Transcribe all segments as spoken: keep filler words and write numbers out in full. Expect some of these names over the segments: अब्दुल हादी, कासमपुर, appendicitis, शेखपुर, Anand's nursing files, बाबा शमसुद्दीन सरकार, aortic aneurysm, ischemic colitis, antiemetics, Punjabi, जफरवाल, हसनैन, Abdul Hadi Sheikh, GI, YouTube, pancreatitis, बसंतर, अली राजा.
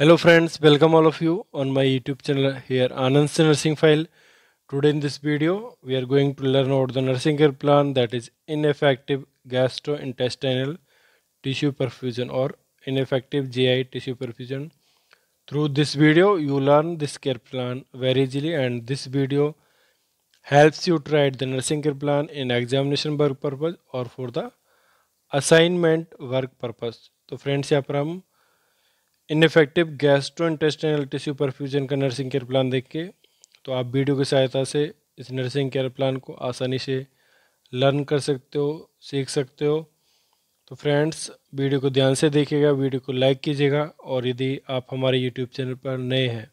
Hello friends, welcome all of you on my YouTube channel here, Anand's nursing file. Today in this video we are going to learn about the nursing care plan, that is ineffective gastrointestinal tissue perfusion or ineffective G I tissue perfusion. Through this video you learn this care plan very easily, and this video helps you to write the nursing care plan in examination work purpose or for the assignment work purpose. तो friends, यहाँ पर हम ineffective gastrointestinal tissue perfusion का nursing care plan देख के तो आप video की सहायता से इस नर्सिंग केयर प्लान को आसानी से लर्न कर सकते हो, सीख सकते हो. तो फ्रेंड्स, वीडियो को ध्यान से देखिएगा, वीडियो को लाइक कीजिएगा और यदि आप हमारे यूट्यूब चैनल पर नए हैं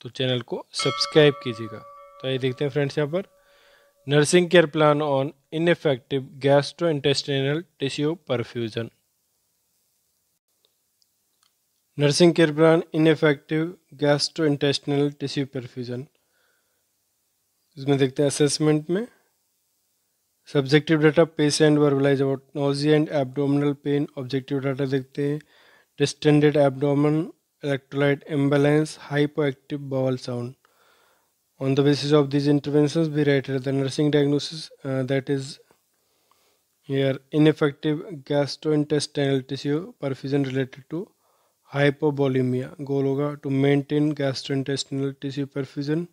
तो चैनल को सब्सक्राइब कीजिएगा. तो ये देखते हैं फ्रेंड्स, यहाँ पर nursing care plan on ineffective gastrointestinal tissue perfusion. Nursing care plan ineffective gastrointestinal tissue perfusion. इसमें देखते हैं असेसमेंट में subjective data, patient verbalize about nausea and abdominal pain. Objective data देखते हैं distended abdomen, electrolyte imbalance, hypoactive bowel sound. On the basis of this interventions we write the nursing diagnosis, that is here ineffective gastrointestinal tissue perfusion related to hypovolemia. Goal होगा to maintain gastrointestinal tissue perfusion.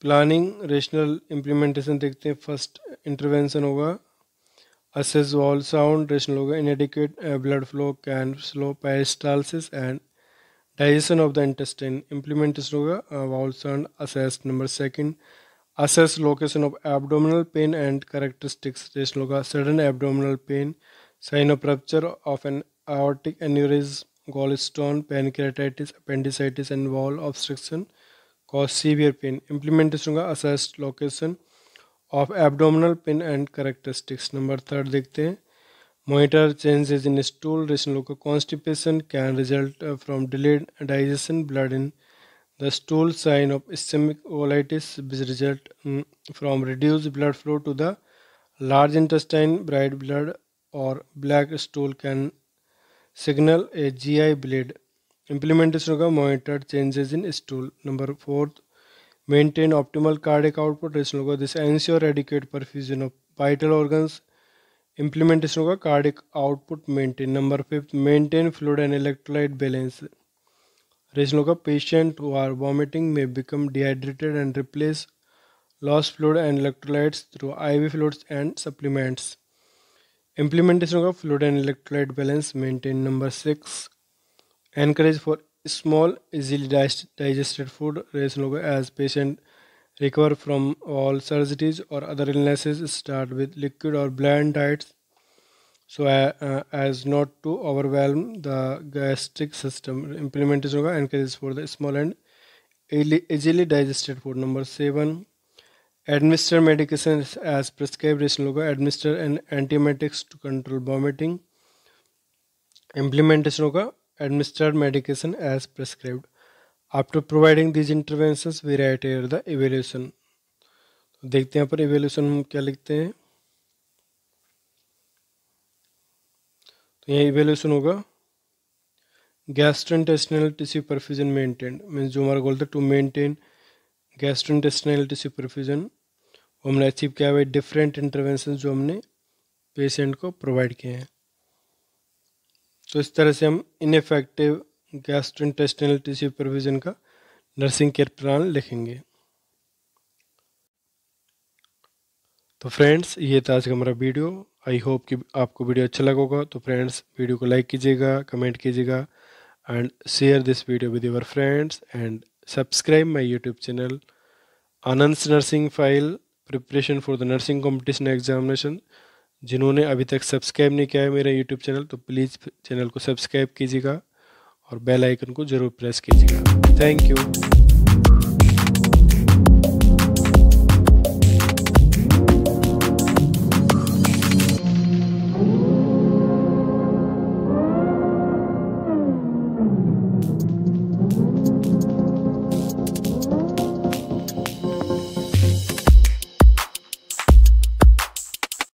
Planning rational implementation देखते हैं. First intervention होगा assess bowel sound, rational होगा inadequate blood flow can slow peristalsis and digestion of the intestine. Implementation होगा bowel sound assess. Number second assess location of abdominal pain and characteristics, rational होगा sudden abdominal pain, sign of rupture of an aortic aneurysm, gallstone, pancreatitis, appendicitis and wall obstruction cause severe pain. Implementation का assessed location of abdominal pain and characteristics. Number third देखते हैं monitor changes in stool, rational का constipation can result from delayed digestion, blood in the stool, sign of ischemic colitis which result from reduced blood flow to the large intestine, bright blood or black stool can signal a ji I bleed. Implementation होगा monitor changes in stool. Number fourth maintain optimal cardiac output, rational होगा this ensure adequate perfusion of vital organs. Implementation होगा cardiac output maintain. Number fifth maintain fluid and electrolyte balance, rational होगा patient who are vomiting may become dehydrated and replace loss fluid and electrolytes through I we fluids and supplements. Implementation होगा fluid and electrolyte balance maintain. Number six encourage for small easily digested food, ration होगा as patient recover from all surgeries और other illnesses start with liquid और bland diets so as not to overwhelm the gastric system. Implementation होगा encourage for the small and easily digested food. Number seven administer medications as prescribed, rational होगा administer an antiemetics to control vomiting. Implementation होगा administer medication as prescribed. After providing these interventions we write here the evaluation. देखते हैं यहाँ पर evaluation हम क्या लिखते हैं. तो यहाँ evaluation होगा gastrointestinal tissue perfusion maintained, means जो हमारा गोल था to maintain gastrointestinal tissue perfusion, हमने अचीव किया हुआ डिफरेंट इंटरवेंशन जो हमने पेशेंट को प्रोवाइड किए हैं. तो इस तरह से हम इनफेक्टिव गैस्ट्रोइंटेस्टिनल टिश्यू परफ्यूजन का नर्सिंग केयर प्लान लिखेंगे. तो फ्रेंड्स, ये था आज का हमारा वीडियो. आई होप कि आपको वीडियो अच्छा लगा होगा. तो फ्रेंड्स, वीडियो को लाइक कीजिएगा, कमेंट कीजिएगा and share this video with your friends and subscribe my YouTube channel Anand's nursing file preparation for the nursing competition examination. जिन्होंने अभी तक सब्सक्राइब नहीं किया है मेरा YouTube चैनल, तो प्लीज़ चैनल को सब्सक्राइब कीजिएगा और बेल आइकन को ज़रूर प्रेस कीजिएगा. Thank you.